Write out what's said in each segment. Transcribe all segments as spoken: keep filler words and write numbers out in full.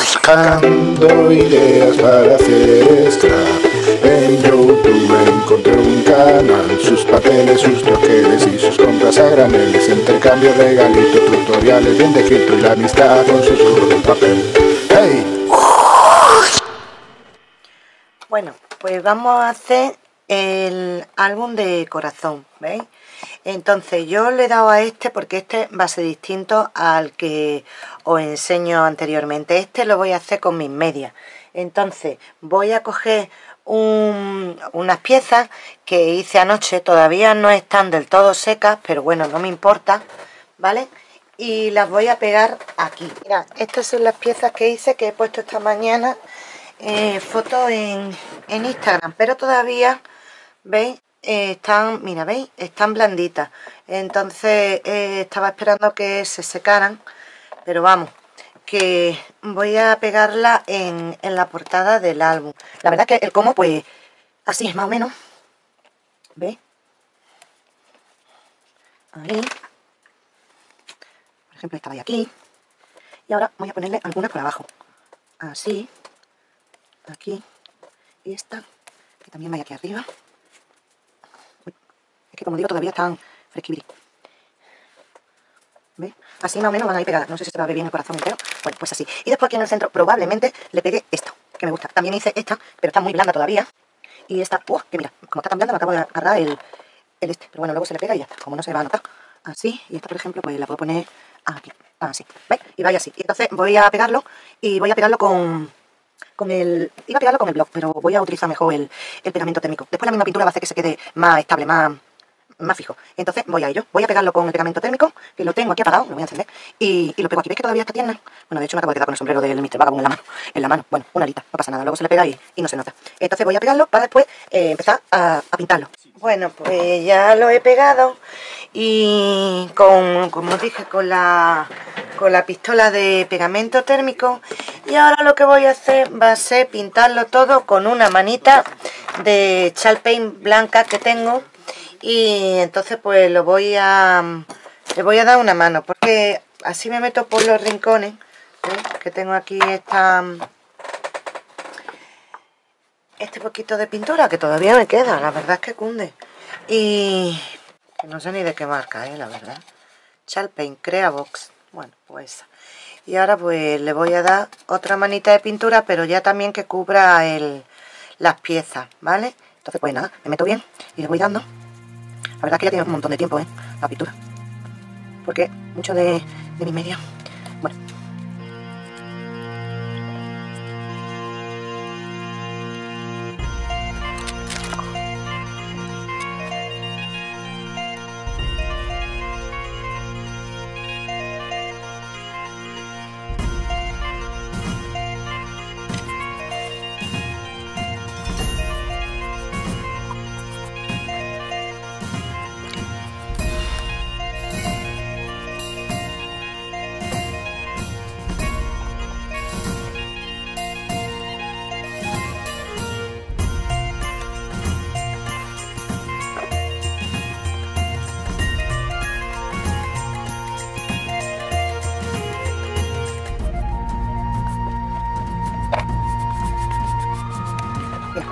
Buscando ideas para hacer extra, en YouTube encontré un canal. Sus papeles, sus troqueles y sus compras a graneles, intercambio, regalito, tutoriales, bien de quieto y la amistad con susurro de papel. ¡Hey! Bueno, pues vamos a hacer el álbum de corazón, ¿veis? Entonces yo le he dado a este porque este va a ser distinto al que os enseño anteriormente. Este lo voy a hacer con mis medias. Entonces voy a coger un, unas piezas que hice anoche. Todavía no están del todo secas, pero bueno, no me importa, ¿vale? Y las voy a pegar aquí. Mirad, estas son las piezas que hice, que he puesto esta mañana eh, fotos en, en Instagram, pero todavía, ¿veis? Eh, están, mira, veis, están blanditas. Entonces eh, estaba esperando que se secaran, pero vamos, que voy a pegarla en, en la portada del álbum. La verdad que el cómo, pues así es más o menos, ¿veis? Ahí, por ejemplo, estaba aquí, y ahora voy a ponerle alguna por abajo, así, aquí, y esta que también vaya aquí arriba, que como digo todavía están fresquibiris. ¿Veis? Así más o menos van a ir pegadas. No sé si se va a ver bien el corazón entero. Bueno, pues así. Y después aquí en el centro probablemente le pegué esta, que me gusta. También hice esta, pero está muy blanda todavía. Y esta, ¡uah! Que mira, como está tan blanda me acabo de agarrar el, el este. Pero bueno, luego se le pega y ya está. Como no se va a notar. Así. Y esta, por ejemplo, pues la puedo poner aquí. Así. ¿Veis? Y vaya así. Y entonces voy a pegarlo. Y voy a pegarlo con... Con el, iba a pegarlo con el blog, pero voy a utilizar mejor el, el pegamento térmico. Después la misma pintura va a hacer que se quede más estable, más... más fijo. Entonces voy a ello. Voy a pegarlo con el pegamento térmico, que lo tengo aquí apagado, lo voy a encender, y, y lo pego aquí. ¿Veis que todavía está tierna? Bueno, de hecho me acabo de quedar con el sombrero del míster Vagabundo en la mano. En la mano. Bueno, una alita, no pasa nada. Luego se le pega y, y no se nota. Entonces voy a pegarlo para después eh, empezar a, a pintarlo. Bueno, pues ya lo he pegado y con, como os dije, con la, con la pistola de pegamento térmico. Y ahora lo que voy a hacer va a ser pintarlo todo con una manita de Chalpaint blanca que tengo. Y entonces pues lo voy a le voy a dar una mano, porque así me meto por los rincones, ¿sí? Que tengo aquí esta este poquito de pintura que todavía me queda, la verdad es que cunde, y que no sé ni de qué marca, ¿eh? La verdad, Chalpaint, Creabox, bueno, pues. Y ahora pues le voy a dar otra manita de pintura, pero ya también que cubra el, las piezas, ¿vale? Entonces pues nada, me meto bien y le voy dando. La verdad que ya tiene un montón de tiempo, ¿eh? La pintura. Porque mucho de, de mi media. Bueno.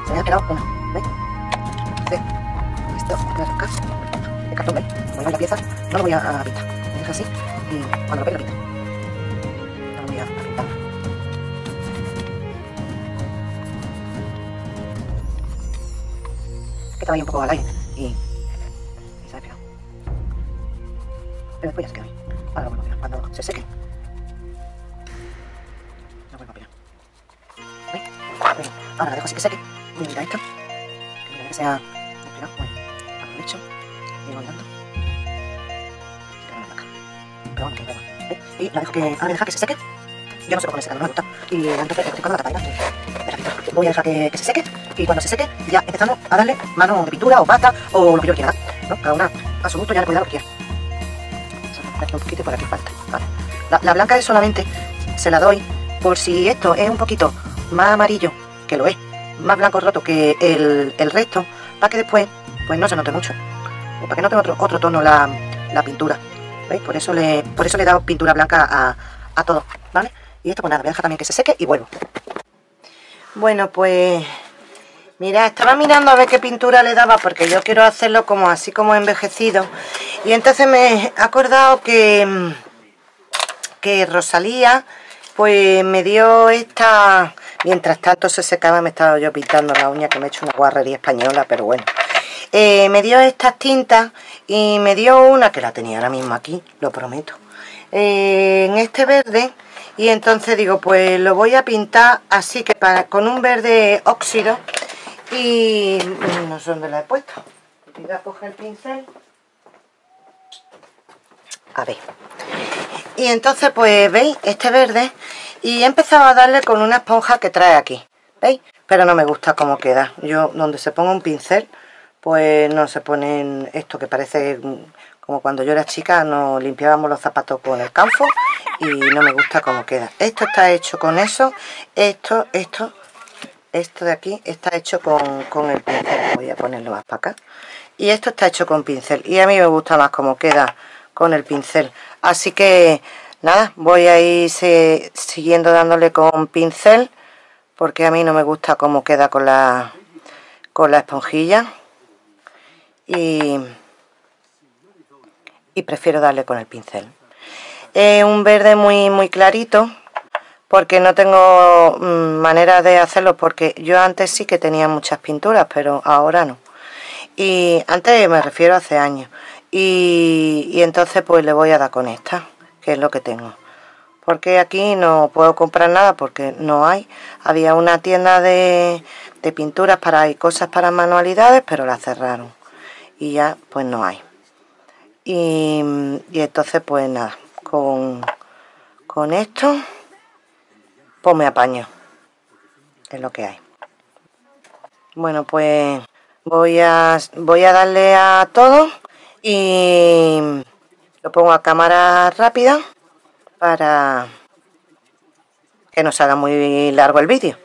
Me ha quedado una, ¿veis? Sí. Esto voy a sacar de cartón, ¿veis? Como lleva la pieza, no lo voy a pintar. Me deja así y cuando lo pegue lo pinto. No lo voy a pintar. Es que estaba ahí un poco al aire y, y se ha despegado. Pero después ya se queda ahí. Ahora lo vuelvo a pegar. Cuando se seque, lo vuelvo a pegar. ¿Veis? Bueno, ahora la dejo así que seque. Voy a mirar esta, que mira que sea despegado, bueno, aprovecho y voy andando. Se queda acá. Pero bueno, que no da, ¿eh? Y la dejo que, ahora voy a dejar que se seque. Yo no sé cómo le seca, no me gusta. Y entonces estoy con la tapadera de la pintura. Voy a dejar que, que se seque, y cuando se seque, ya empezando a darle mano de pintura o pasta o lo que yo quiera, ¿no? Cada una a su gusto ya le puede dar lo que quiera. Un poquito por aquí falta, vale. La, la blanca es solamente, se la doy por si esto es un poquito más amarillo, que lo es, más blanco roto que el, el resto, para que después pues no se note mucho, o para que note otro, otro tono la, la pintura, ¿veis? Por eso le por eso le he dado pintura blanca a, a todo, ¿vale? Y esto pues nada, voy a dejar también que se seque y vuelvo. Bueno, pues mirad, estaba mirando a ver qué pintura le daba, porque yo quiero hacerlo como así como envejecido. Y entonces me he acordado que, que Rosalía pues me dio esta. Mientras tanto se secaba, me estaba yo pintando la uña, que me he hecho una guarrería española, pero bueno. Eh, me dio estas tintas y me dio una que la tenía ahora mismo aquí, lo prometo, eh, en este verde. Y entonces digo, pues lo voy a pintar así, que para, con un verde óxido. Y no sé dónde la he puesto. Voy a coger el pincel, a ver. Y entonces pues veis este verde, y he empezado a darle con una esponja que trae aquí, veis, pero no me gusta cómo queda. Yo donde se ponga un pincel pues no se ponen esto que parece como cuando yo era chica nos limpiábamos los zapatos con el camfo, y no me gusta cómo queda. Esto está hecho con eso, esto, esto, esto de aquí está hecho con, con el pincel. Voy a ponerlo más para acá. Y esto está hecho con pincel, y a mí me gusta más cómo queda con el pincel. Así que nada, voy a ir se, siguiendo dándole con pincel, porque a mí no me gusta cómo queda con la, con la esponjilla. Y, y prefiero darle con el pincel. Eh, un verde muy muy clarito, porque no tengo mm, manera de hacerlo, porque yo antes sí que tenía muchas pinturas, pero ahora no. Y antes me refiero a hace años. Y, y entonces pues le voy a dar con esta, que es lo que tengo, porque aquí no puedo comprar nada porque no hay. Había una tienda de, de pinturas para y cosas para manualidades, pero la cerraron y ya pues no hay. Y, y entonces pues nada, con, con esto pues me apaño, es lo que hay. Bueno, pues voy a, voy a darle a todo y lo pongo a cámara rápida para que no se haga muy largo el vídeo.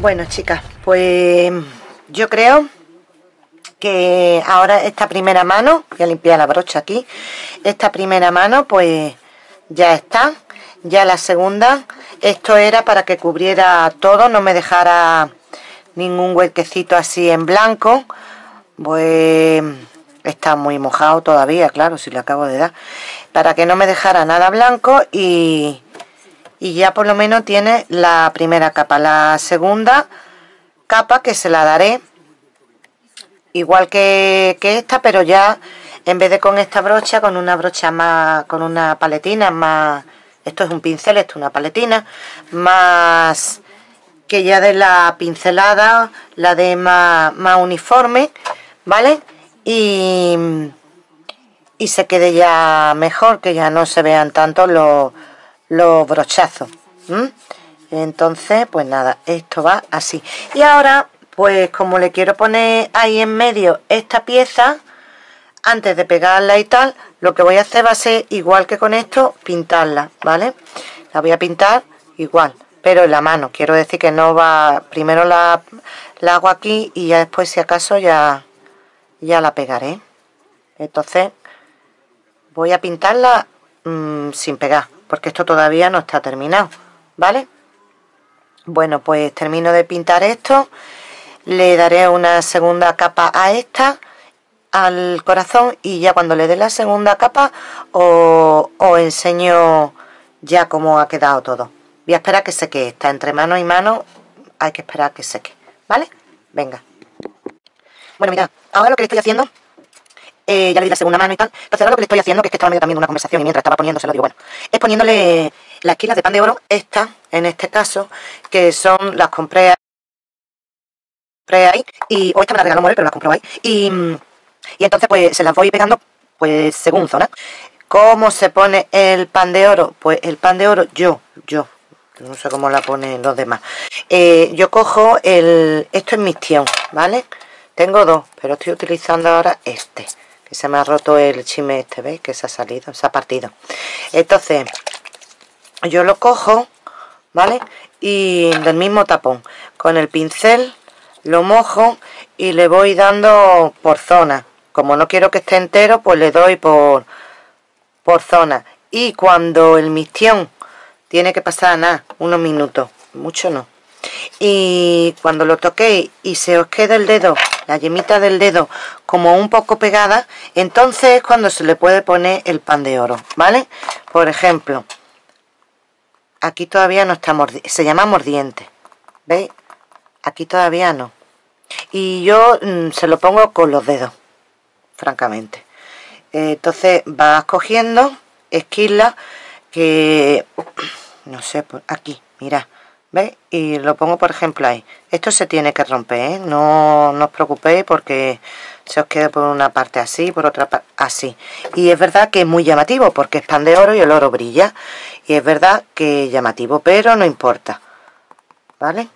Bueno, chicas, pues yo creo que ahora esta primera mano, voy a limpiar la brocha aquí, esta primera mano pues ya está, ya la segunda, esto era para que cubriera todo, no me dejara ningún huequecito así en blanco, pues está muy mojado todavía, claro, si lo acabo de dar, para que no me dejara nada blanco. Y Y ya por lo menos tiene la primera capa. La segunda capa que se la daré igual que, que esta, pero ya en vez de con esta brocha, con una brocha más, con una paletina más, esto es un pincel, esto es una paletina, más que ya de la pincelada, la de más, más uniforme, ¿vale? Y, y se quede ya mejor, que ya no se vean tanto los, los brochazos. ¿Mm? Entonces, pues nada, esto va así. Y ahora, pues como le quiero poner ahí en medio esta pieza, antes de pegarla y tal, lo que voy a hacer va a ser, igual que con esto, pintarla, ¿vale? La voy a pintar igual, pero en la mano. Quiero decir que no va... Primero la, la hago aquí y ya después, si acaso, ya, ya la pegaré. Entonces, voy a pintarla mmm, sin pegar, porque esto todavía no está terminado, ¿vale? Bueno, pues termino de pintar esto. Le daré una segunda capa a esta, al corazón, y ya cuando le dé la segunda capa os, os enseño ya cómo ha quedado todo. Voy a esperar que seque esta, entre mano y mano hay que esperar que seque, ¿vale? Venga. Bueno, mirad, ahora lo que le estoy haciendo, eh, ya le di la segunda mano y tal, entonces ahora lo que le estoy haciendo, que es que estaba medio también de una conversación y mientras estaba poniéndose lo digo, bueno, es poniéndole las esquilas de pan de oro, estas, en este caso, que son, las compré ahí, y o esta me la regaló Morel, pero la compró ahí, y... Y entonces pues se las voy pegando pues según zona. ¿Cómo se pone el pan de oro? Pues el pan de oro yo, yo, no sé cómo la ponen los demás. Eh, yo cojo el... Esto es mi tión, ¿vale? Tengo dos, pero estoy utilizando ahora este. Que se me ha roto el chisme este, ¿veis? Que se ha salido, se ha partido. Entonces, yo lo cojo, ¿vale? Y del mismo tapón, con el pincel lo mojo y le voy dando por zona. Como no quiero que esté entero, pues le doy por, por zona. Y cuando el mistión tiene que pasar nada, unos minutos, mucho no. Y cuando lo toquéis y se os quede el dedo, la yemita del dedo, como un poco pegada, entonces es cuando se le puede poner el pan de oro, ¿vale? Por ejemplo, aquí todavía no está mordiente, se llama mordiente, ¿veis? Aquí todavía no. Y yo mmm, se lo pongo con los dedos, francamente. Entonces vas cogiendo esquila que no sé, por aquí, mirad, ¿veis? Y lo pongo por ejemplo ahí. Esto se tiene que romper, ¿eh? No, no os preocupéis porque se os queda por una parte así, por otra parte así. Y es verdad que es muy llamativo porque es pan de oro y el oro brilla. Y es verdad que es llamativo, pero no importa, ¿vale?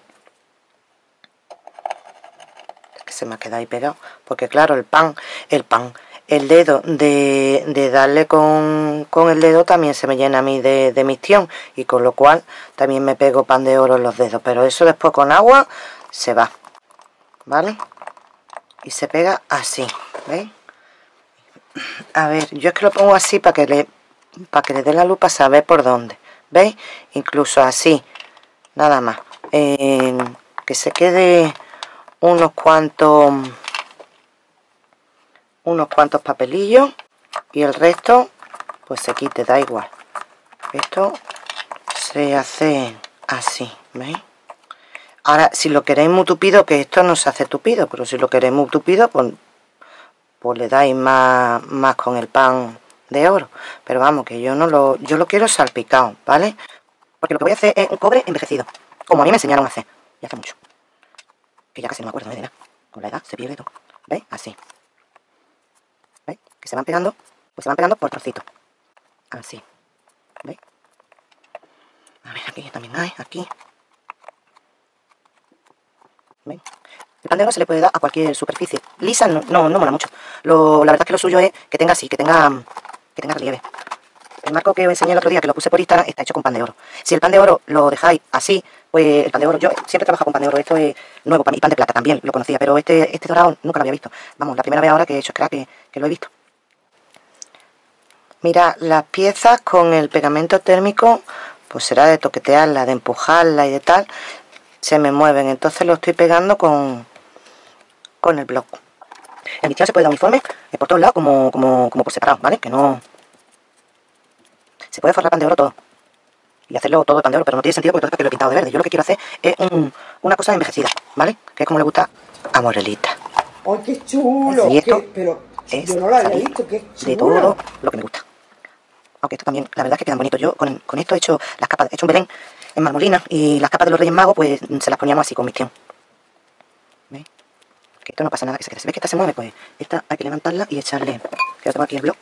Se me ha quedado ahí pegado, porque claro, el pan, el pan, el dedo de, de darle con, con el dedo también se me llena a mí de, de mistión, y con lo cual también me pego pan de oro en los dedos, pero eso después con agua se va, ¿vale? Y se pega así, ¿veis? A ver, yo es que lo pongo así para que le, para que le dé la luz para saber por dónde, ¿veis? Incluso así, nada más, eh, que se quede... unos cuantos unos cuantos papelillos y el resto pues se quite, da igual. Esto se hace así, ¿veis? Ahora, si lo queréis muy tupido, que esto no se hace tupido, pero si lo queréis muy tupido, pues, pues le dais más, más con el pan de oro, pero vamos, que yo no lo yo lo quiero salpicado, ¿vale? Porque lo que voy a hacer es un cobre envejecido, como a mí me enseñaron a hacer, ya hace mucho que ya casi no me acuerdo de nada, con la edad se pierde todo, ¿veis? Así, ¿veis? Que se van pegando, pues se van pegando por trocitos, así, ¿veis? A ver, aquí también hay, aquí, ¿veis? El pan de oro se le puede dar a cualquier superficie, lisa no, no, no mola mucho, lo, la verdad es que lo suyo es que tenga así, que tenga, que tenga relieve. El marco que os enseñé el otro día, que lo puse por Instagram, está hecho con pan de oro. Si el pan de oro lo dejáis así, pues el pan de oro... Yo siempre trabajo con pan de oro, esto es nuevo para mí. Pan de plata también lo conocía, pero este, este dorado nunca lo había visto. Vamos, la primera vez ahora que he hecho crack que, que lo he visto. Mira, las piezas con el pegamento térmico, pues será de toquetearla, de empujarla y de tal, se me mueven. Entonces lo estoy pegando con, con el bloc. El mistión se puede dar uniforme por todos lados, como, como, como por separado, ¿vale? Que no... Se puede forrar pan de oro todo. y hacerlo todo tan de oro, pero no tiene sentido porque todo es papel pintado de verde. Yo lo que quiero hacer es un, una cosa envejecida, ¿vale? Que es como le gusta a Morelita. ¡Ay, qué chulo! Y esto, qué, pero es yo no lo había visto, qué chulo. De todo lo que me gusta. Aunque esto también, la verdad es que quedan bonitos. Yo con, con esto he hecho las capas, he hecho un Belén en marmolina y las capas de los Reyes Magos pues se las poníamos así con mi tío. ¿Veis? Que esto no pasa nada, que se quede. Si ves que esta se mueve, pues esta hay que levantarla y echarle, que yo tengo aquí el bloc.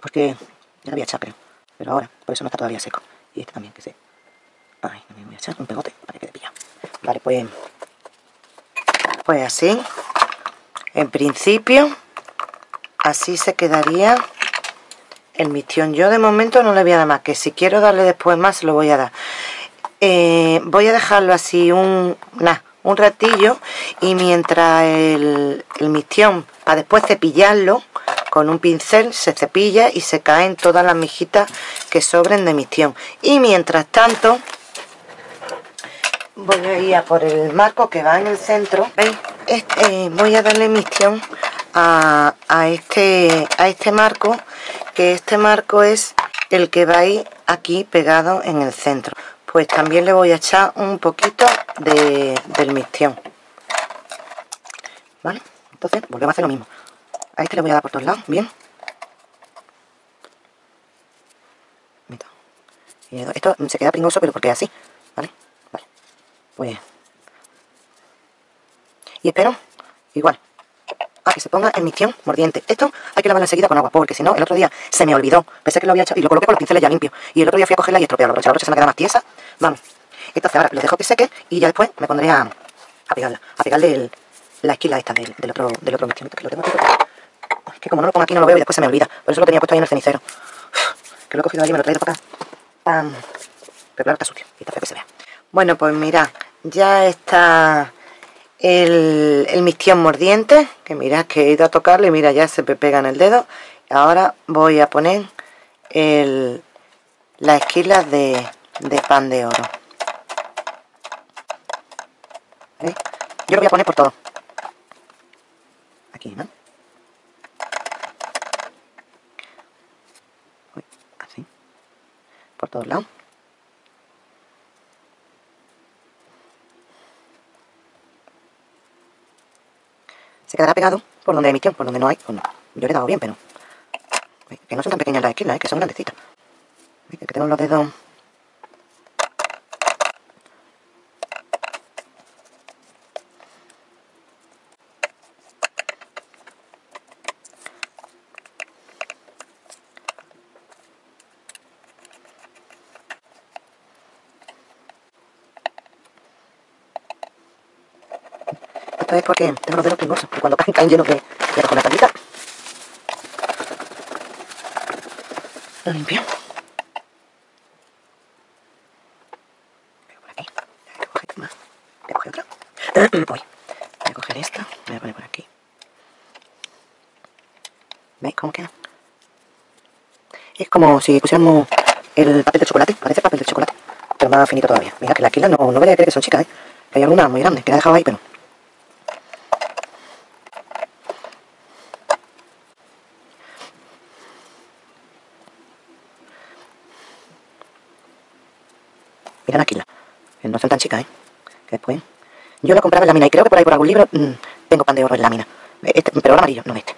Porque ya lo voy a echar, pero, pero ahora, por eso no está todavía seco. Y este también, que sé. Ay, me voy a echar un pegote para que quede pillado. Vale, pues, pues así. En principio, así se quedaría el mistión. Yo de momento no le voy a dar más, que si quiero darle después más, se lo voy a dar. Eh, voy a dejarlo así un, nah, un ratillo y mientras el, el mistión, para después cepillarlo, con un pincel se cepilla y se caen todas las mijitas que sobren de mistión. Y mientras tanto, voy a ir a por el marco que va en el centro. ¿Veis? Este, eh, voy a darle mistión a, a, este, a este marco, que este marco es el que va a ir aquí pegado en el centro. Pues también le voy a echar un poquito de, del mistión. ¿Vale? Entonces volvemos a hacer lo mismo. A este le voy a dar por todos lados, bien. Esto se queda pringoso, pero porque es así, ¿vale? Vale. Pues. Y espero, igual, a que se ponga el mistión mordiente. Esto hay que lavarlo enseguida con agua, porque si no, el otro día se me olvidó. Pensé que lo había hecho y lo coloqué con los pinceles ya limpios. Y el otro día fui a cogerla y estropear la brocha. La brocha se me queda más tiesa. Vamos. Entonces ahora lo dejo que seque y ya después me pondré a, a pegarla. A pegarle el, la esquila esta del, del otro, del otro mistión. Que lo tengo aquí. Es que como no lo pongo aquí no lo veo y después se me olvida. Por eso lo tenía puesto ahí en el cenicero. Uf, que lo he cogido allí y me lo he traído para acá. Pam. Pero claro, está sucio. Y está feo que se vea. Bueno, pues mirad. Ya está el, el mistión mordiente. Que mirad que he ido a tocarlo y mira, ya se me pega en el dedo. Ahora voy a poner el, las esquilas de, de pan de oro. ¿Veis? Yo lo voy a poner por todo. Aquí, ¿no? Por todos lados. Se quedará pegado por donde hay mistión, por donde no hay. Pues no. Yo le he dado bien, pero que no son tan pequeñas las esquinas, ¿eh? Que son grandecitas. Que tengo los dedos. Es porque tengo los dedos pringosos, porque cuando caen, caen llenos de, de con la tablita. Lo limpio. Voy a por aquí. Voy a coger más. Voy a coger otra. Voy. Voy a coger esta. Voy a poner por aquí. ¿Veis cómo queda? Es como si pusiéramos el papel de chocolate. Parece papel de chocolate, pero más finito todavía. Mira que las esquilas no, no voy a creer que son chicas, ¿eh? Que hay alguna muy grande que la he dejado ahí, pero no son tan chicas, ¿eh? Que después yo lo compraba en lámina y creo que por ahí por algún libro mmm, tengo pan de oro en lámina. Este, pero el amarillo, no este.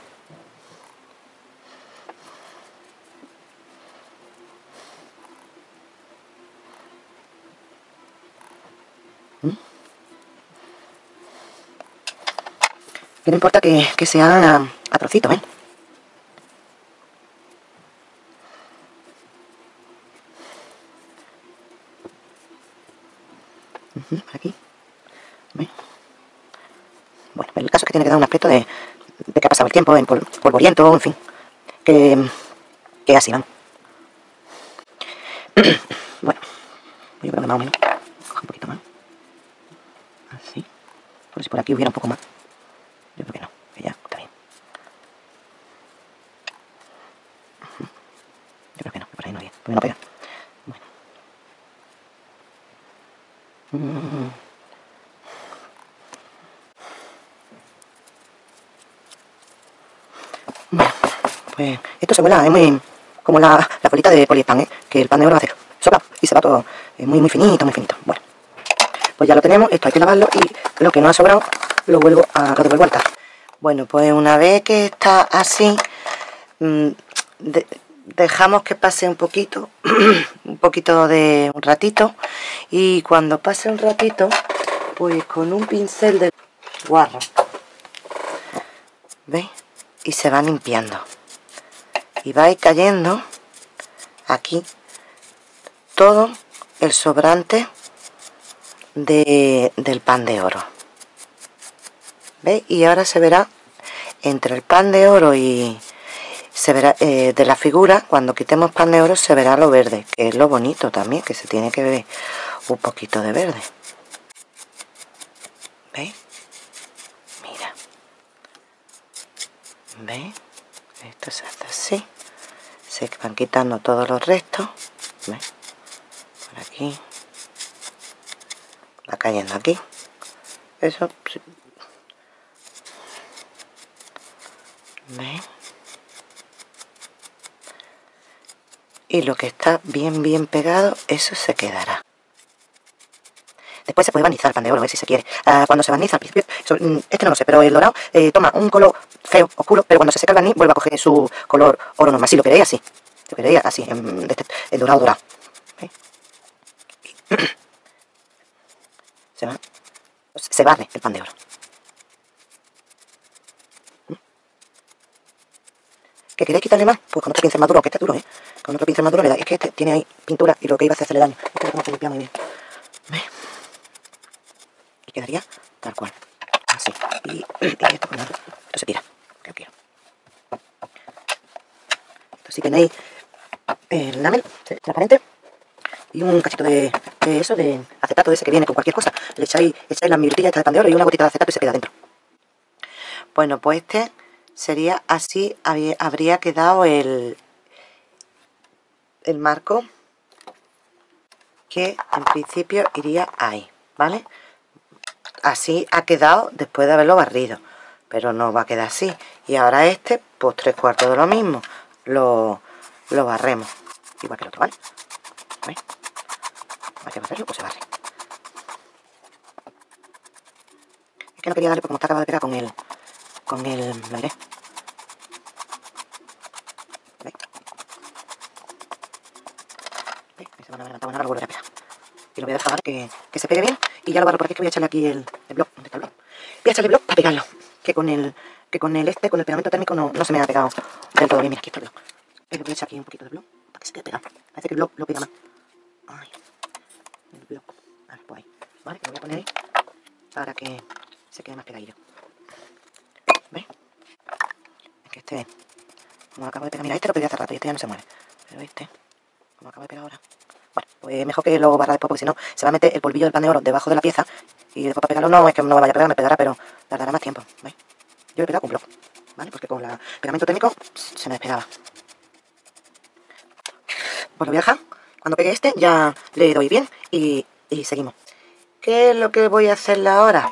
¿Mm? Y no importa que, que sea a, a trocitos, ¿eh? Aquí. Bueno, el caso es que tiene que dar un aspecto de, de que ha pasado el tiempo, en pol, polvoriento, en fin. Que, que así van. Bueno, yo creo que más o menos. Coge un poquito más. Así. Por si por aquí hubiera un poco más. Yo creo que no, que ya está bien. Yo creo que no, que por ahí no había, porque no pega. Bueno, pues esto se vuela, es muy, como la, la bolita de poliespan, ¿eh? Que el pan de oro hace sopla y se va todo eh, muy muy finito, muy finito. Bueno, pues ya lo tenemos, esto hay que lavarlo y lo que no ha sobrado lo vuelvo a, lo devuelvo al tarro. Bueno, pues una vez que está así, mmm, de, dejamos que pase un poquito, un poquito de un ratito, y cuando pase un ratito, pues con un pincel de guarro, ¿veis? Y se va limpiando. Y va a ir cayendo aquí todo el sobrante de, del pan de oro. ¿Veis? Y ahora se verá entre el pan de oro y se verá eh, de la figura, cuando quitemos pan de oro se verá lo verde, que es lo bonito también, que se tiene que ver un poquito de verde. ¿Veis? Mira. ¿Veis? Esto se hace así. Se van quitando todos los restos. ¿Veis? Por aquí. Va cayendo aquí. Eso. ¿Veis? Y lo que está bien, bien pegado, eso se quedará. Después se puede barnizar el pan de oro, a ver si se quiere. Ah, cuando se barniza al principio, este no lo sé, pero el dorado eh, toma un color feo, oscuro, pero cuando se seca el barniz vuelve a coger su color oro normal. Si lo queréis así, lo queréis así, en este, el dorado dorado. ¿Veis? Se, va, se barre el pan de oro. ¿Que queréis quitarle más? Pues con otro pincel maduro, que este es duro, ¿eh? Con otro pincel maduro le da. Es que este tiene ahí pintura y lo que iba a hacer hacerle daño. Este lo limpia muy bien. ¿Veis? Y quedaría tal cual. Así. Y, y esto, pues, esto se tira. Que lo quiero. Entonces, si tenéis el lámel transparente y un cachito de, de eso, de acetato de ese que viene con cualquier cosa, le echáis, echáis las mirutillas de pan de oro y una gotita de acetato y se queda dentro. Bueno, pues este sería así, habría quedado el, el marco, que en principio iría ahí, ¿vale? Así ha quedado después de haberlo barrido, pero no va a quedar así. Y ahora este, pues tres cuartos de lo mismo, lo, lo barremos, igual que el otro, ¿vale? ¿Veis? Hay que barrerlo, pues se barre. Es que no quería darle, porque como está acabado de pegar con el... con el aire. ¿Veis? ¿Veis? Se van a levantar, bueno, ahora lo volveré a pegar. Y lo voy a dejar que, que se pegue bien. Y ya lo barro por aquí, que voy a echarle aquí el, el bloc. ¿Dónde está el bloc? Voy a echarle el bloc para pegarlo. Que con el, que con el este, con el pegamento térmico no, no se me ha pegado del todo bien. Mira, aquí está el bloc. Le voy a echar aquí un poquito de bloc para que se quede pegado. Parece que el bloc lo pega más. Ay, el bloc. A ver, pues ahí. Vale, que lo voy a poner ahí para que se quede más pegadillo. ¿Veis? Es que este, como lo acabo de pegar, mira, este lo pedí hace rato y este ya no se mueve, pero este, como lo acabo de pegar ahora, bueno, pues mejor que lo barra después, porque si no se va a meter el polvillo del pan de oro debajo de la pieza y después para pegarlo no es que no vaya a pegar, me pegará, pero tardará más tiempo. ¿Veis? Yo lo he pegado con bloc, ¿vale? Porque con el pegamento térmico se me despegaba. Pues lo voy a dejar, cuando pegue este ya le doy bien y, y seguimos. ¿Qué es lo que voy a hacerle ahora?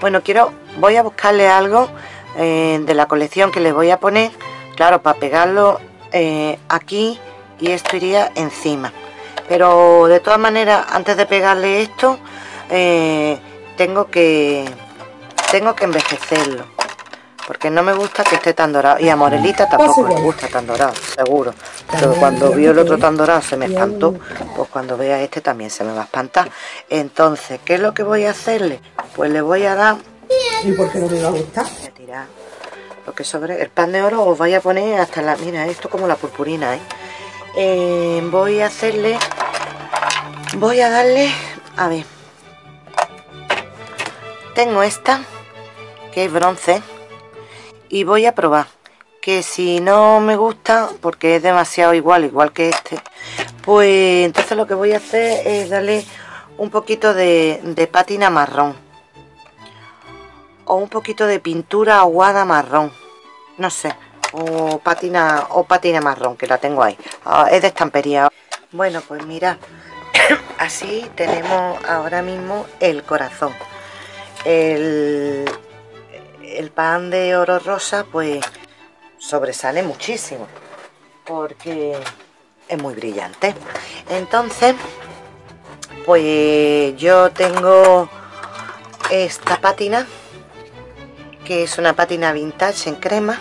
Bueno, quiero, voy a buscarle algo eh, de la colección que le voy a poner, claro, para pegarlo eh, aquí, y esto iría encima. Pero de todas maneras, antes de pegarle esto, eh, tengo que tengo que envejecerlo, porque no me gusta que esté tan dorado. Y a Morelita tampoco le gusta tan dorado, seguro. Pero cuando vio el otro tan dorado se me espantó, pues cuando vea este también se me va a espantar. Entonces, ¿qué es lo que voy a hacerle? Pues le voy a dar... ¿Y por qué no me va a gustar? Voy a tirar lo que sobre el pan de oro, os voy a poner hasta la... Mira, esto como la purpurina, ¿eh? Eh, voy a hacerle... Voy a darle... A ver... Tengo esta, que es bronce, y voy a probar. Que si no me gusta, porque es demasiado igual, igual que este, pues entonces lo que voy a hacer es darle un poquito de, de pátina marrón, o un poquito de pintura aguada marrón, no sé, o pátina o pátina marrón, que la tengo ahí, ah, es de estampería. Bueno, pues mira, así tenemos ahora mismo el corazón. el, el pan de oro rosa pues sobresale muchísimo, porque es muy brillante. Entonces, pues yo tengo esta pátina, que es una pátina vintage en crema,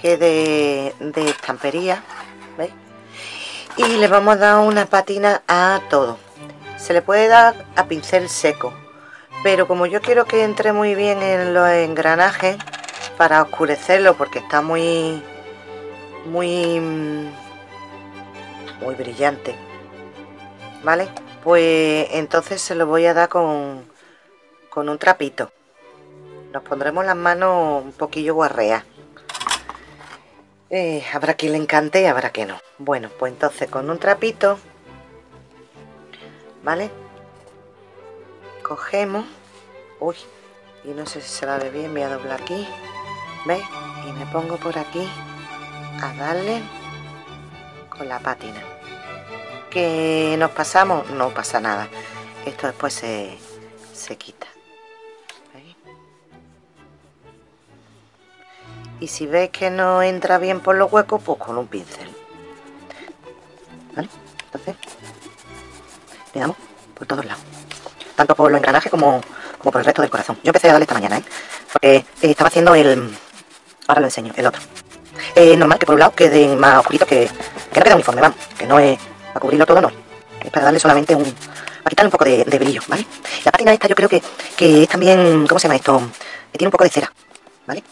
que es de, de estampería, ¿veis? Y le vamos a dar una pátina a todo. Se le puede dar a pincel seco, pero como yo quiero que entre muy bien en los engranajes, para oscurecerlo, porque está muy muy muy brillante, ¿vale? Pues entonces se lo voy a dar con, con un trapito. Nos pondremos las manos un poquillo guarreas. Eh, habrá quien le encante y habrá que no. Bueno, pues entonces con un trapito, ¿vale? Cogemos. Uy, y no sé si se la ve bien, voy a doblar aquí. ¿Veis? Y me pongo por aquí a darle con la pátina. ¿Que nos pasamos? No pasa nada. Esto después se, se quita. ¿Veis? Y si veis que no entra bien por los huecos, pues con un pincel. ¿Vale? Entonces, le damos por todos lados. Tanto por los engranajes como, como por el resto del corazón. Yo empecé a darle esta mañana, ¿eh? Porque estaba haciendo el... Ahora lo enseño, el otro. Es eh, normal que por un lado quede más oscurito, que, que no quede uniforme, vamos, que no es para cubrirlo todo, no. Es para darle solamente un... para quitarle un poco de, de brillo, ¿vale? La pátina esta yo creo que, que es también... ¿Cómo se llama esto? Que tiene un poco de cera, ¿vale?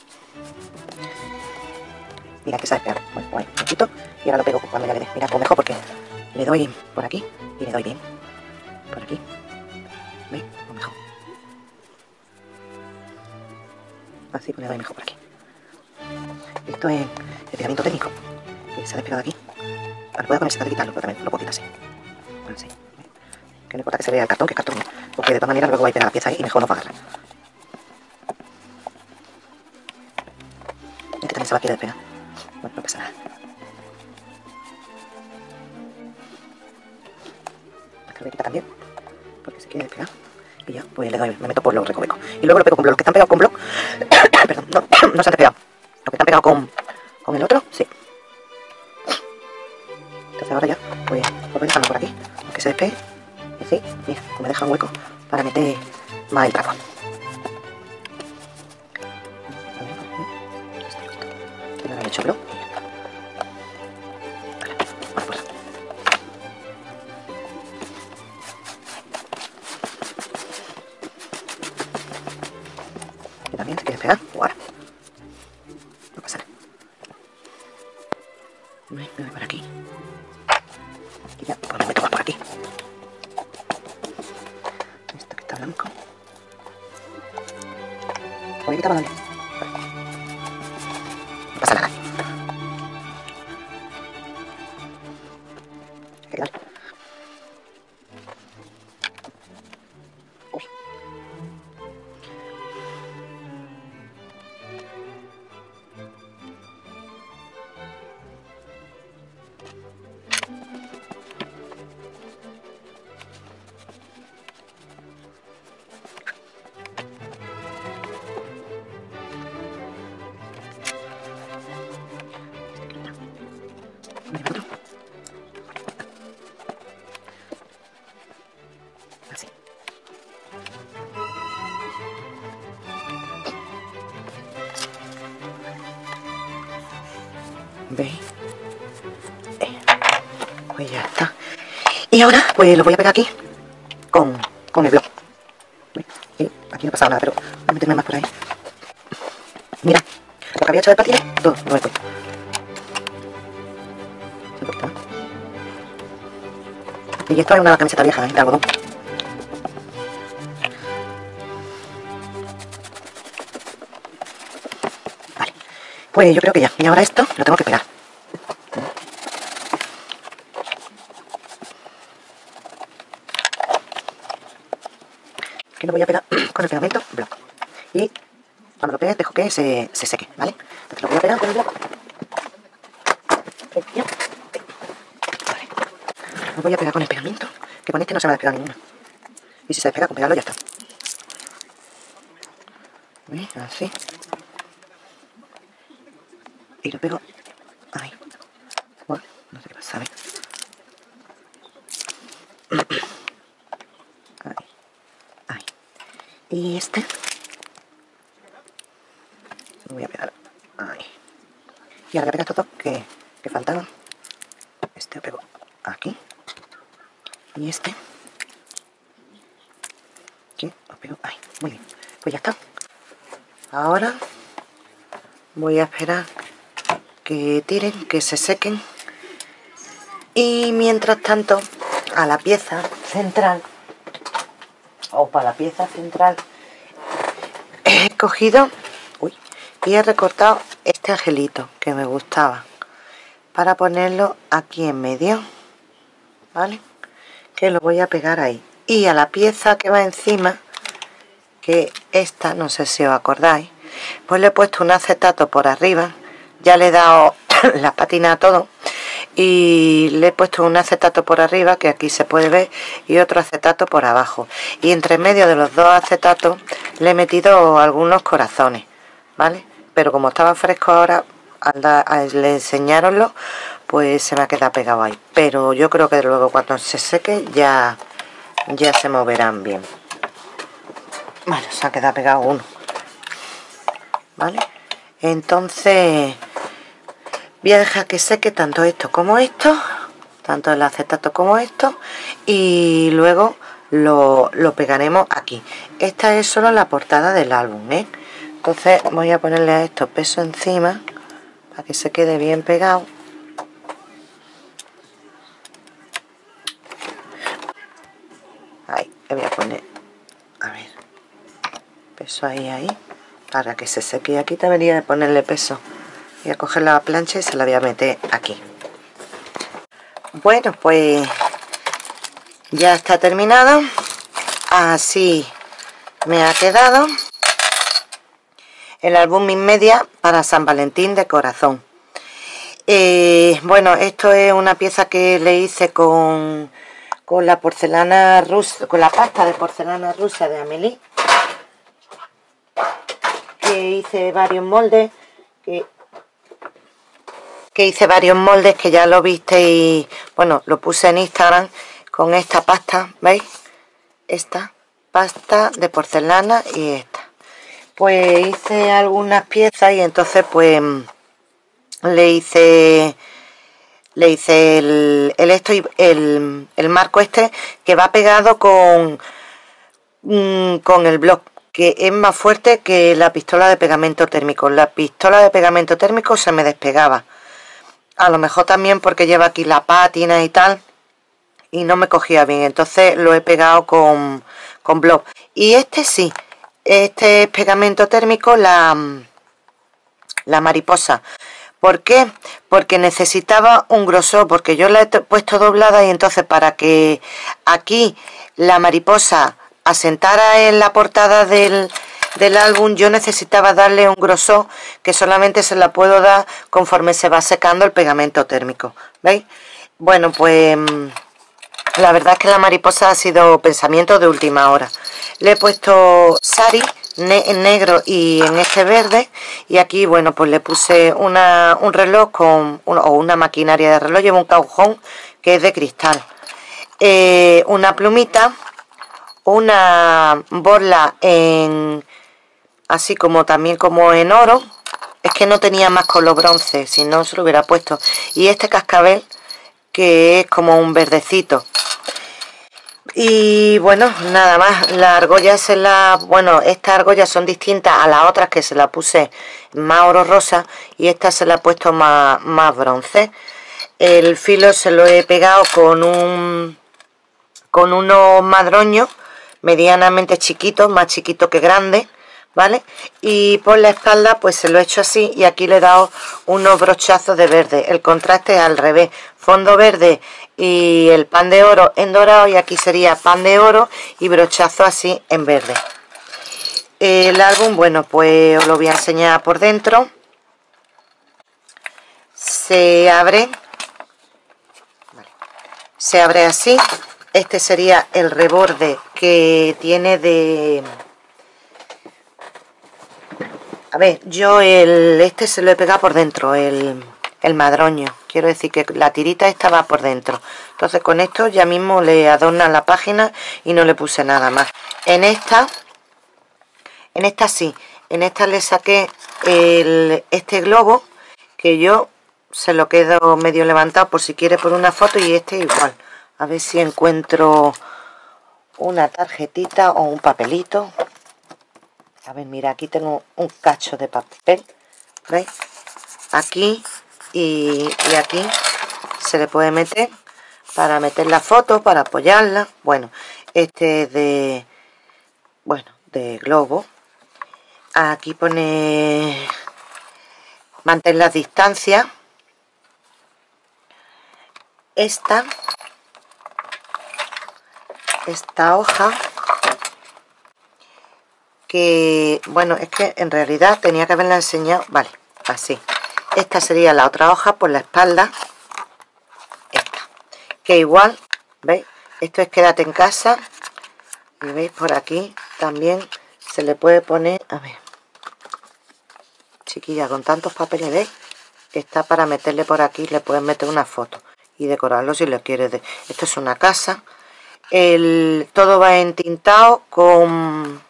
Mira, que sabe pegar. Bueno, bueno, lo quito y ahora lo pego cuando ya le dé. Mira, pues mejor porque le doy por aquí y le doy bien. Por aquí. ¿Veis? O mejor. Así pues le doy mejor por aquí. Esto es el pegamiento técnico, que se ha despegado aquí. Ahora puedo ponerse de quitarlo, pero también lo puedo quitar así. Así. Que no importa que se vea el cartón, que es cartón, porque de todas maneras luego va a pegar la pieza ahí y mejor no va a agarrar. Este también se va a querer despegar. Bueno, no pasa nada. Acá lo quita también, porque se quiere despegar. Y yo pues le doy, me meto por los recovecos. Y luego lo pego con bloc. Los que están pegados con bloc, perdón, no, no se han despegado. Los que están pegados con, con el otro, sí. Entonces ahora ya, pues voy a dejarlo por aquí, aunque se despegue. Y sí, mira, me deja un hueco para meter más el trapo. Este lo he hecho bloc. ¿Veis? Eh, pues ya está. Y ahora pues lo voy a pegar aquí con, con el blog. ¿Veis? Aquí no ha pasado nada, pero voy a meterme más por ahí. Mira, lo que había hecho de pátina, todo lo he puesto. Y esto es una camiseta vieja, ¿eh? De algodón. Pues yo creo que ya. Y ahora esto lo tengo que pegar. Que lo voy a pegar con el pegamento block. Y cuando lo pegues dejo que se, se seque, ¿vale? Entonces lo voy a pegar con el block. Vale. Lo voy a pegar con el pegamento, que con este no se me ha despegado ninguno. Y si se despega, con pegarlo ya está. ¿Veis? Así. Y lo pego ahí. Bueno. Y este lo voy a pegar ahí. Y ahora voy a pegar estos dos que, que faltaron. Este lo pego aquí. Y este que lo pego ahí. Muy bien. Pues ya está. Ahora voy a esperar que tiren, que se sequen. Y mientras tanto, a la pieza central, o para la pieza central, he cogido uy, y he recortado este angelito que me gustaba para ponerlo aquí en medio, ¿vale? Que lo voy a pegar ahí. Y a la pieza que va encima, que esta, no sé si os acordáis, pues le he puesto un acetato por arriba, ya le he dado las patinas a todo y le he puesto un acetato por arriba, que aquí se puede ver, y otro acetato por abajo, y entre medio de los dos acetatos le he metido algunos corazones, ¿vale? Pero como estaba fresco ahora, al enseñároslo, pues se me ha quedado pegado ahí, pero yo creo que luego cuando se seque ya, ya se moverán bien. Bueno, se ha quedado pegado uno, ¿vale? Entonces voy a dejar que seque tanto esto como esto, tanto el acetato como esto, y luego lo, lo pegaremos aquí. Esta es solo la portada del álbum, ¿eh? Entonces voy a ponerle a esto peso encima para que se quede bien pegado. Ahí, le voy a poner, a ver, peso ahí, ahí, para que se seque. Aquí debería de ponerle peso. Voy a coger la plancha y se la voy a meter aquí. Bueno, pues ya está terminado. Así me ha quedado el álbum in media para San Valentín de corazón. Eh, bueno, esto es una pieza que le hice con, con la porcelana rusa, con la pasta de porcelana rusa de Amelie. Que hice varios moldes. Que Que hice varios moldes que ya lo visteis, bueno, lo puse en Instagram con esta pasta, ¿veis? Esta pasta de porcelana y esta. Pues hice algunas piezas y entonces pues le hice le hice el, el esto y el, el marco este que va pegado con, con el bloc, que es más fuerte que la pistola de pegamento térmico. La pistola de pegamento térmico se me despegaba. A lo mejor también porque lleva aquí la pátina y tal, y no me cogía bien, entonces lo he pegado con, con blob. Y este sí, este es pegamento térmico, la, la mariposa. ¿Por qué? Porque necesitaba un grosor, porque yo la he puesto doblada, y entonces para que aquí la mariposa asentara en la portada del... del álbum, yo necesitaba darle un grosor que solamente se la puedo dar conforme se va secando el pegamento térmico, ¿veis? Bueno, pues la verdad es que la mariposa ha sido pensamiento de última hora. Le he puesto sari ne en negro y en este verde, y aquí, bueno, pues le puse una, un reloj con un, o una maquinaria de reloj, lleva un caujón que es de cristal, eh, una plumita, una borla en... así como también como en oro. Es que no tenía más color bronce, si no se lo hubiera puesto. Y este cascabel que es como un verdecito. Y bueno, nada más. La argolla se la... bueno, estas argollas son distintas a las otras que se la puse más oro rosa, y esta se la he puesto más, más bronce. El filo se lo he pegado con un... con unos madroños medianamente chiquitos, más chiquito que grande, ¿vale? Y por la espalda pues se lo he hecho así, y aquí le he dado unos brochazos de verde. El contraste es al revés, fondo verde y el pan de oro en dorado, y aquí sería pan de oro y brochazo así en verde. El álbum, bueno, pues os lo voy a enseñar por dentro. Se abre, vale, se abre así. Este sería el reborde que tiene de... A ver, yo el este se lo he pegado por dentro, el, el madroño. Quiero decir que la tirita esta va por dentro. Entonces con esto ya mismo le adorna la página y no le puse nada más. En esta En esta sí, en esta le saqué el, este globo, que yo se lo quedo medio levantado por si quiere por una foto, y este igual. A ver si encuentro una tarjetita o un papelito. A ver, mira, aquí tengo un cacho de papel, ¿veis? Aquí y, y aquí se le puede meter para meter la foto, para apoyarla. Bueno, este de, bueno, de globo. Aquí pone mantén las distancias. Esta, esta hoja, que bueno, es que en realidad tenía que haberla enseñado, vale, así. Esta sería la otra hoja por la espalda, esta, que igual, ¿veis? Esto es quédate en casa, y veis por aquí también se le puede poner, a ver, chiquilla, con tantos papeles, ¿veis? Está para meterle por aquí, le pueden meter una foto y decorarlo si lo quieres. De... Esto es una casa. El, todo va entintado con...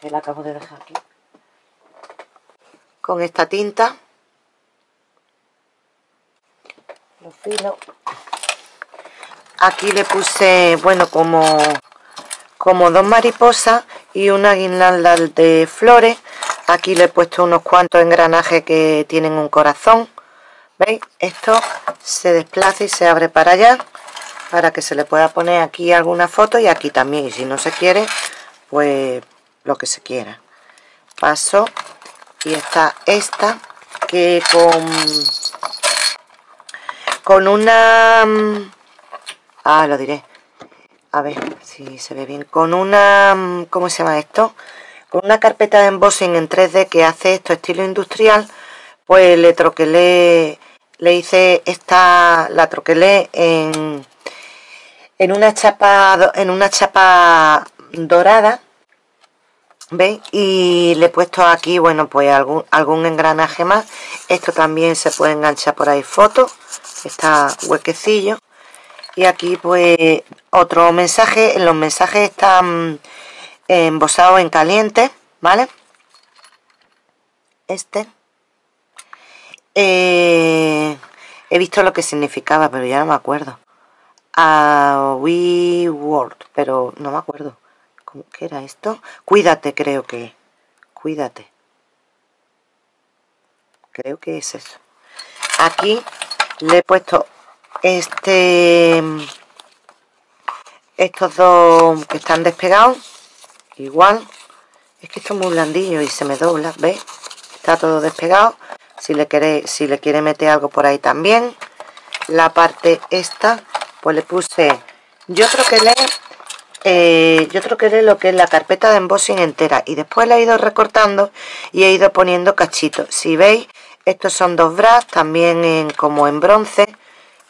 que la acabo de dejar aquí. Con esta tinta. Lo filo. Aquí le puse, bueno, como, como dos mariposas y una guirnalda de flores. Aquí le he puesto unos cuantos engranajes que tienen un corazón. ¿Veis? Esto se desplaza y se abre para allá, para que se le pueda poner aquí alguna foto y aquí también, y si no se quiere, pues lo que se quiera. Paso, y está esta, que con con una, ah, lo diré, a ver si se ve bien, con una, ¿cómo se llama esto? Con una carpeta de embossing en tres D que hace esto estilo industrial, pues le troquelé, le hice esta, la troquelé en en una chapa, en una chapa dorada, ¿veis? Y le he puesto aquí, bueno, pues algún, algún engranaje más. Esto también se puede enganchar por ahí fotos, está huequecillo. Y aquí pues otro mensaje, los mensajes están embosados en caliente, ¿vale? Este. Eh, he visto lo que significaba, pero ya no me acuerdo. A We World, pero no me acuerdo. ¿Cómo que era esto? Cuídate, creo que. Cuídate. Creo que es eso. Aquí le he puesto este, estos dos que están despegados. Igual. Es que esto es muy blandillo y se me dobla, ¿ves? Está todo despegado. Si le quiere, si le quiere meter algo por ahí también. La parte esta, pues le puse, yo creo que le eh, yo creo que le lo que es la carpeta de embossing entera, y después la he ido recortando y he ido poniendo cachitos. Si veis, estos son dos bras también en, como en bronce,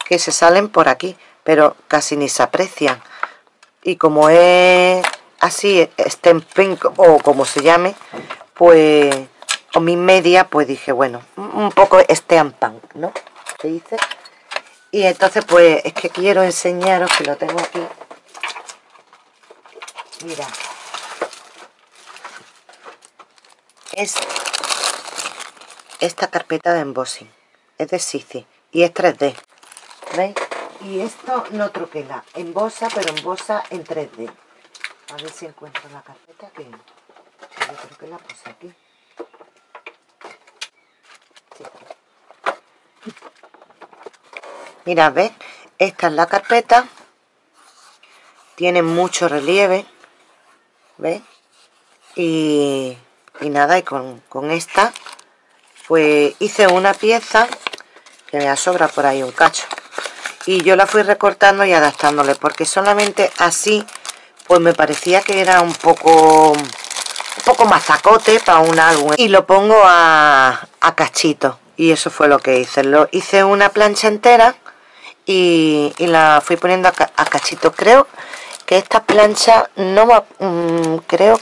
que se salen por aquí, pero casi ni se aprecian, y como es así stamping o como se llame, pues, o mi media, pues dije, bueno, un poco stamping, ¿no? ¿Qué dice? Y entonces pues es que quiero enseñaros, que lo tengo aquí, mira, es esta carpeta de embossing, es de Sisi y es tres D, ¿veis? Y esto no troquela, embosa, pero embosa en tres D. A ver si encuentro la carpeta, que yo creo que la puse aquí. Sí. Mirad, ¿ves? Esta es la carpeta. Tiene mucho relieve. ¿Ves? Y, y nada, y con, con esta, pues hice una pieza que me ha sobrado por ahí un cacho. Y yo la fui recortando y adaptándole, porque solamente así, pues me parecía que era un poco, un poco mazacote para un álbum. Y lo pongo a, a cachito. Y eso fue lo que hice. Lo hice una plancha entera. Y, y la fui poniendo a, a cachito. Creo que esta plancha no me mmm, creo,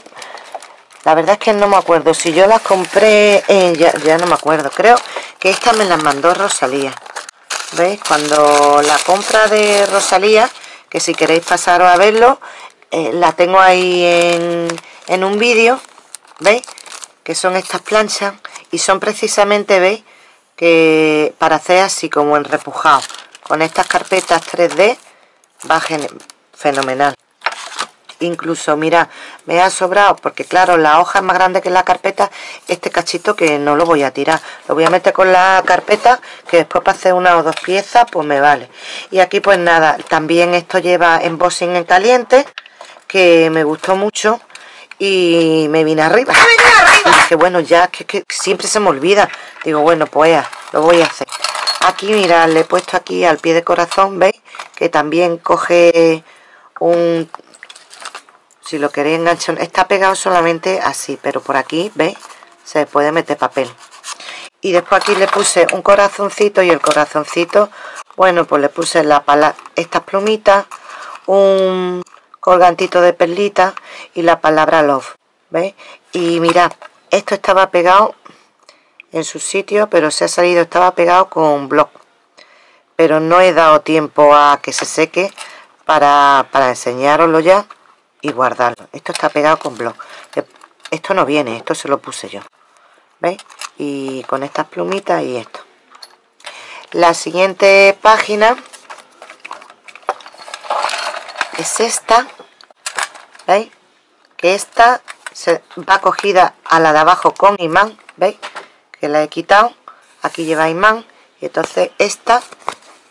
la verdad es que no me acuerdo si yo las compré, eh, ya, ya no me acuerdo. Creo que esta me las mandó Rosalía. ¿Veis? Cuando la compra de Rosalía, que si queréis pasaros a verlo, eh, la tengo ahí en, en un vídeo, ¿veis? Que son estas planchas y son precisamente, ¿veis? Que para hacer así como el repujado. Con estas carpetas tres D va fenomenal. Incluso, mirad, me ha sobrado, porque claro, la hoja es más grande que la carpeta, este cachito que no lo voy a tirar, lo voy a meter con la carpeta, que después para hacer una o dos piezas, pues me vale. Y aquí pues nada, también esto lleva embossing en caliente, que me gustó mucho, y me vine arriba. Y dije, bueno, ya, es que, que siempre se me olvida. Digo, bueno, pues lo voy a hacer. Aquí, mirad, le he puesto aquí al pie de corazón, ¿veis? Que también coge un... Si lo queréis enganchar, está pegado solamente así, pero por aquí, ¿veis? Se puede meter papel. Y después aquí le puse un corazoncito y el corazoncito, bueno, pues le puse la pala estas plumitas, un colgantito de perlitas y la palabra love, ¿veis? Y mirad, esto estaba pegado en su sitio, pero se ha salido, estaba pegado con bloc. Pero no he dado tiempo a que se seque para, para enseñároslo ya. Y guardarlo, esto está pegado con blog, esto no viene, esto se lo puse yo, ¿veis? Y con estas plumitas y esto. La siguiente página es esta, ¿veis? Que esta se va cogida a la de abajo con imán, ¿veis? Que la he quitado, aquí lleva imán, y entonces esta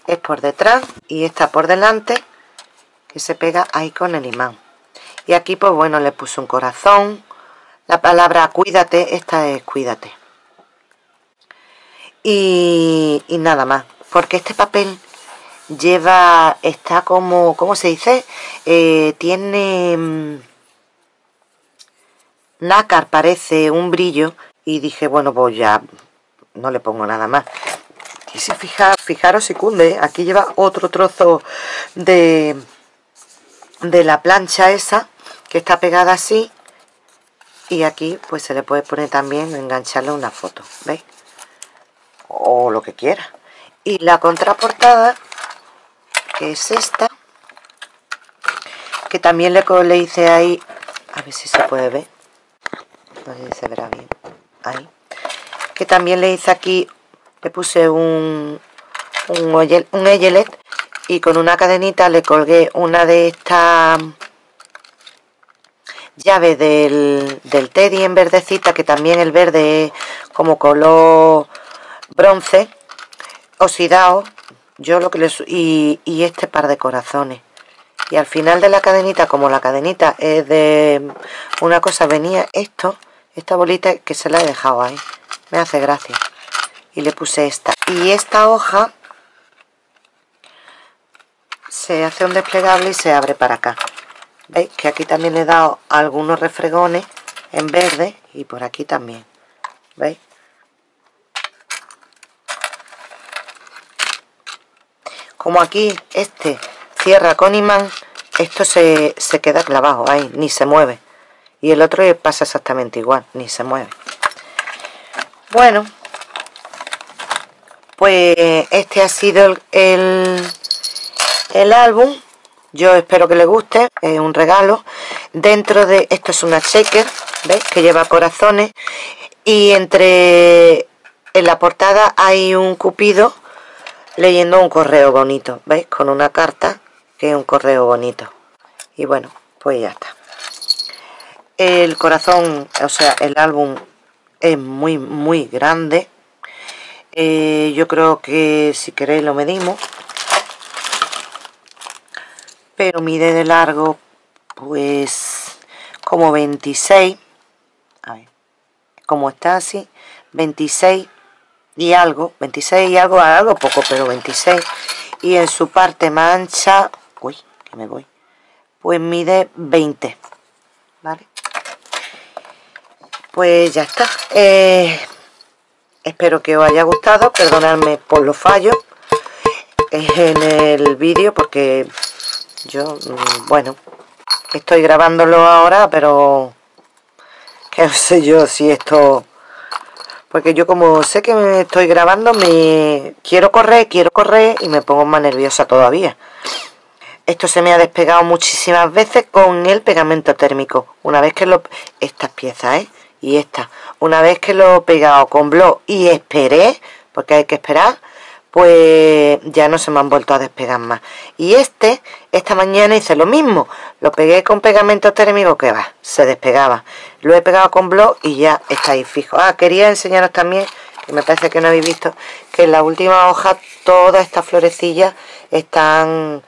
es por detrás y esta por delante, que se pega ahí con el imán. Y aquí, pues bueno, le puse un corazón, la palabra cuídate, esta es cuídate. Y, y nada más, porque este papel lleva, está como, ¿cómo se dice? Eh, tiene mmm, nácar, parece, un brillo. Y dije, bueno, pues ya no le pongo nada más. Y si fijaros, fijaros si cunde, ¿eh? Aquí lleva otro trozo de, de la plancha esa, que está pegada así, y aquí pues se le puede poner también, engancharle una foto, ¿veis? O lo que quiera. Y la contraportada, que es esta, que también le, le hice ahí, a ver si se puede ver, no sé si se verá bien, ahí, que también le hice aquí, le puse un un, un eyelet, y con una cadenita le colgué una de estas llaves del, del Teddy en verdecita, que también el verde es como color bronce, oxidado, yo lo que les, y, y este par de corazones. Y al final de la cadenita, como la cadenita es de una cosa, venía esto, esta bolita que se la he dejado ahí, me hace gracia. Y le puse esta. Y esta hoja se hace un desplegable y se abre para acá. ¿Veis? Que aquí también le he dado algunos refregones en verde y por aquí también. ¿Veis? Como aquí este cierra con imán, esto se, se queda clavado ahí, ni se mueve. Y el otro pasa exactamente igual, ni se mueve. Bueno, pues este ha sido el... el el álbum. Yo espero que le guste, es un regalo. Dentro de esto es una shaker, ¿veis? Que lleva corazones, y entre en la portada hay un cupido leyendo un correo bonito, ¿veis? Con una carta que es un correo bonito. Y bueno, pues ya está. El corazón, o sea, el álbum es muy muy grande. Eh, yo creo que si queréis lo medimos, pero mide de largo pues como veintiséis, a ver, como está así, veintiséis y algo, veintiséis y algo, algo poco, pero veintiséis, y en su parte más ancha, uy, que me voy, pues mide veinte, ¿vale? Pues ya está. Eh, espero que os haya gustado, perdonadme por los fallos en el vídeo, porque... yo, bueno, estoy grabándolo ahora, pero que no sé yo si esto, porque yo como sé que me estoy grabando, me quiero correr, quiero correr y me pongo más nerviosa todavía. Esto se me ha despegado muchísimas veces con el pegamento térmico. Una vez que lo... Estas piezas, ¿eh? Y esta. Una vez que lo he pegado con blow y esperé, porque hay que esperar, pues ya no se me han vuelto a despegar más. Y este, esta mañana hice lo mismo. Lo pegué con pegamento térmico, que va, se despegaba. Lo he pegado con blow y ya está ahí fijo. Ah, quería enseñaros también, que me parece que no habéis visto, que en la última hoja todas estas florecillas están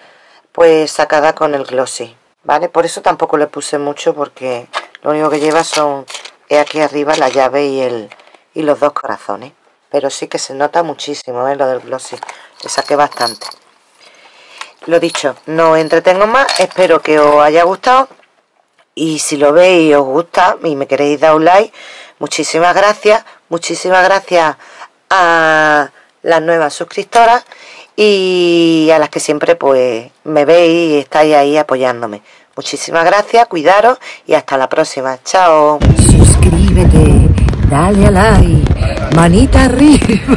pues sacadas con el glossy, ¿vale? Por eso tampoco le puse mucho, porque lo único que lleva son aquí arriba la llave y, el, y los dos corazones. Pero sí que se nota muchísimo, ¿eh? Lo del glossy. Le saqué bastante. Lo dicho, no os entretengo más. Espero que os haya gustado. Y si lo veis y os gusta y me queréis dar un like, muchísimas gracias. Muchísimas gracias a las nuevas suscriptoras y a las que siempre pues me veis y estáis ahí apoyándome. Muchísimas gracias, cuidaros y hasta la próxima. Chao. Suscríbete, dale a like. Manita arriba.